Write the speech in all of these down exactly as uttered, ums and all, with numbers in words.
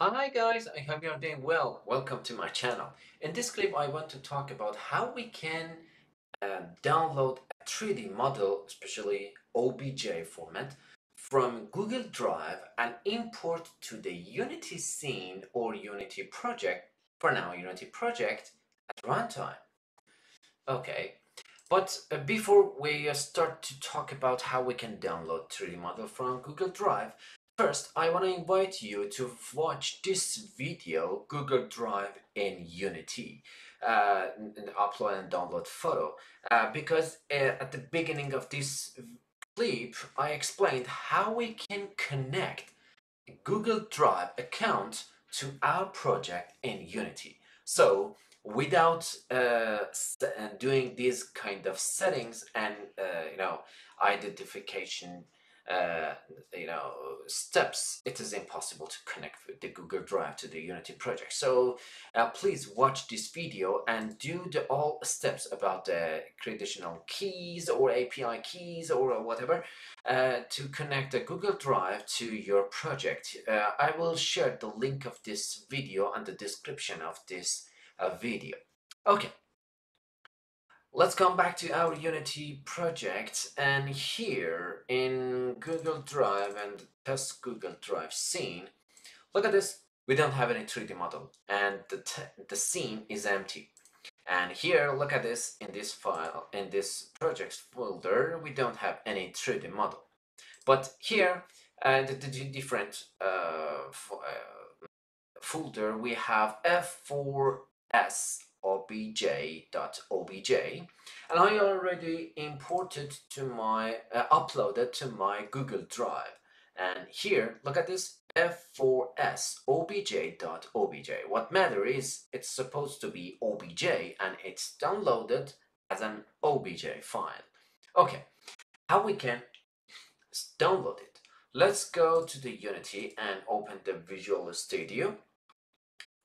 Hi guys, I hope you're doing well. Welcome to my channel. In this clip I want to talk about how we can uh, download a three D model, especially O B J format, from Google Drive and import to the Unity scene or Unity project, for now Unity project, at runtime. Okay, but uh, before we uh, start to talk about how we can download three D model from Google Drive, first, I want to invite you to watch this video, Google Drive in Unity, uh, and upload and download photo, uh, because uh, at the beginning of this clip, I explained how we can connect a Google Drive account to our project in Unity. So, without uh, doing these kind of settings and uh, you know identification. Uh, you know, steps, it is impossible to connect with the Google Drive to the Unity project. So uh, please watch this video and do the all steps about the traditional keys or A P I keys or whatever uh, to connect the Google Drive to your project. Uh, I will share the link of this video and the description of this uh, video. Okay. Let's come back to our Unity project, and here in Google Drive and test Google Drive scene, look at this, we don't have any three D model and the, the scene is empty. And here, look at this, in this file, in this projects folder, we don't have any three D model. But here, uh, the, the different uh, uh, folder, we have F four S. obj.obj, and I already imported to my uh, uploaded to my Google Drive, and here look at this f four s obj.obj. What matter is it's supposed to be obj and it's downloaded as an obj file. Okay, how we can download it? Let's go to the Unity and open the Visual Studio.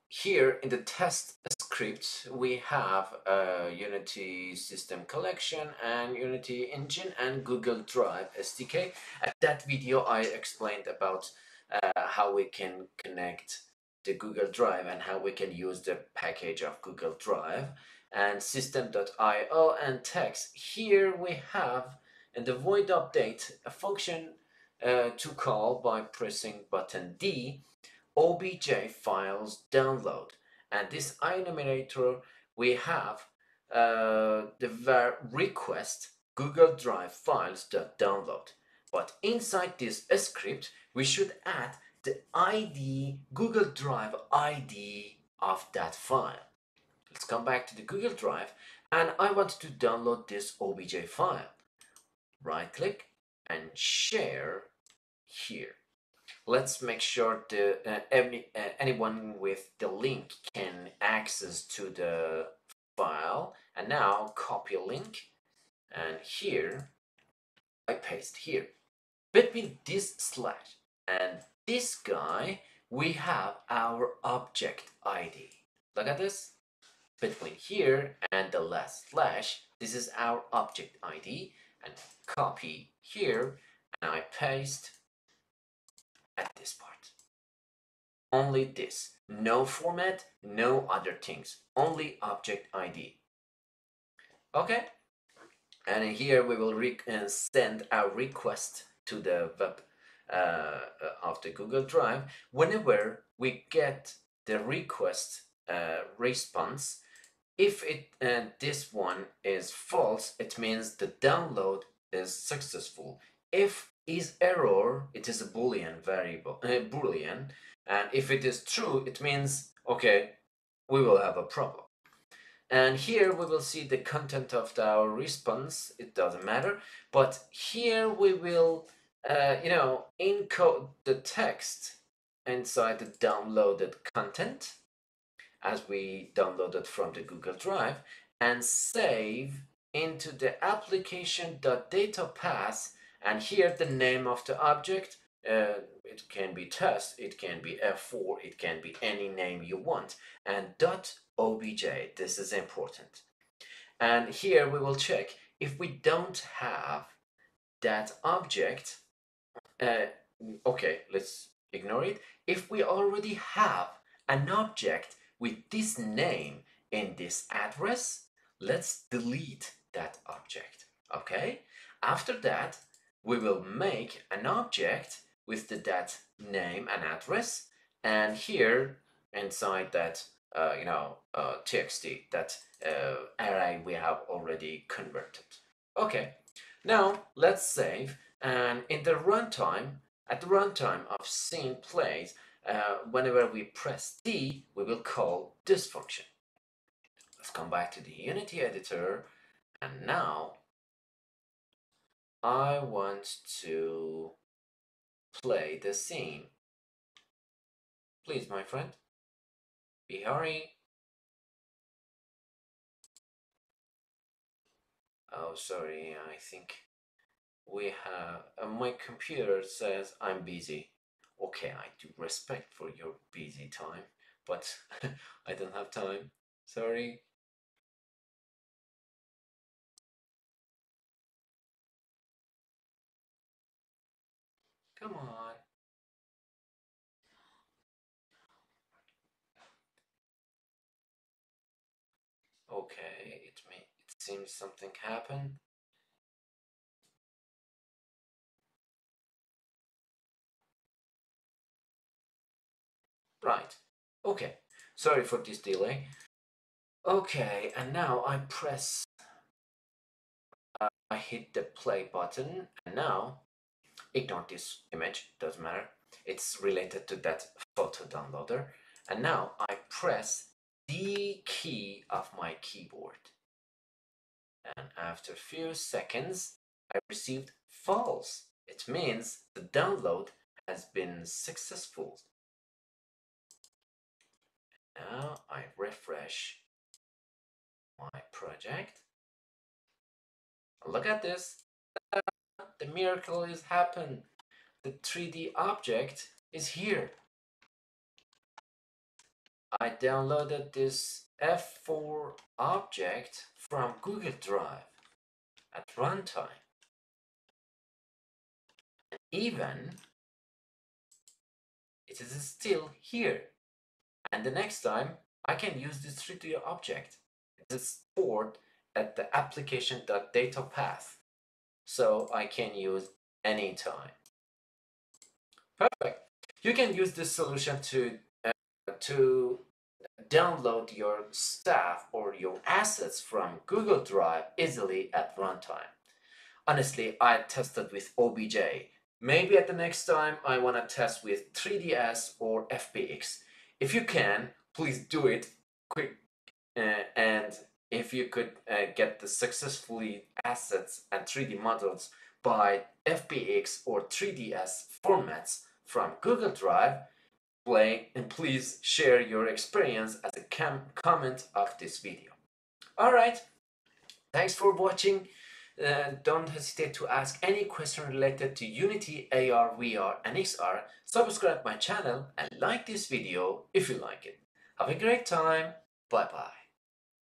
Here in the test script we have uh, Unity System Collection and Unity Engine and Google Drive S D K. At that video I explained about uh, how we can connect the Google Drive and how we can use the package of Google Drive and system dot i o and text. Here we have in the void update a function uh, to call by pressing button D, obj files download, and this enumerator we have uh, the var request Google Drive files download. But inside this script we should add the I D, Google Drive I D of that file. Let's come back to the Google Drive and I want to download this obj file. Right click and share here. Let's make sure the, uh, every, uh, anyone with the link can access to the file, and now copy link and here I paste here between this slash and this guy we have our object I D. Look at this, between here and the last slash this is our object I D, and copy here and I paste at this part. Only this. No format, no other things. Only object I D. Okay? And here we will re uh, send a request to the web uh, of the Google Drive. Whenever we get the request uh, response, if it uh, this one is false, it means the download is successful. If is error, it is a boolean variable, uh, boolean, and if it is true it means okay, we will have a problem. And here we will see the content of our response, it doesn't matter, but here we will uh, you know encode the text inside the downloaded content as we downloaded from the Google Drive and save into the application.data path. And here the name of the object, uh, it can be test, it can be F four, it can be any name you want, and .obj, this is important. And here we will check if we don't have that object, uh, okay, let's ignore it, if we already have an object with this name and this address, let's delete that object, okay? After that, we will make an object with the, that name and address, and here inside that uh, you know uh, txt, that uh, array we have already converted. Okay, now let's save, and in the runtime, at the runtime of scene plays, uh, whenever we press D, we will call this function. Let's come back to the Unity editor, and now I want to play the scene. Please, my friend, be hurry. Oh, sorry, I think we have, uh, my computer says I'm busy. Okay, I do respect for your busy time, but I don't have time, sorry. Come on. Okay, it may, it seems something happened. Right. Okay. Sorry for this delay. Okay, and now I press uh, I hit the play button, and now ignore this image, doesn't matter. It's related to that photo downloader. And now I press the key of my keyboard. And after a few seconds, I received false. It means the download has been successful. Now I refresh my project. Look at this. The miracle has happened. The three D object is here. I downloaded this F four object from Google Drive at runtime. Even it is still here. And the next time I can use this three D object. It is stored at the application.data path. So I can use anytime. Perfect. You can use this solution to uh, to download your stuff or your assets from Google Drive easily at runtime. Honestly, I tested with O B J. Maybe at the next time I want to test with three D S or F B X. If you can, please do it quick uh, and. If you could uh, get the successfully assets and three D models by F B X or three D S formats from Google Drive, play and please share your experience as a com comment of this video. All right, thanks for watching. Uh, don't hesitate to ask any question related to Unity, A R, V R, and X R. Subscribe my channel and like this video if you like it. Have a great time. Bye bye.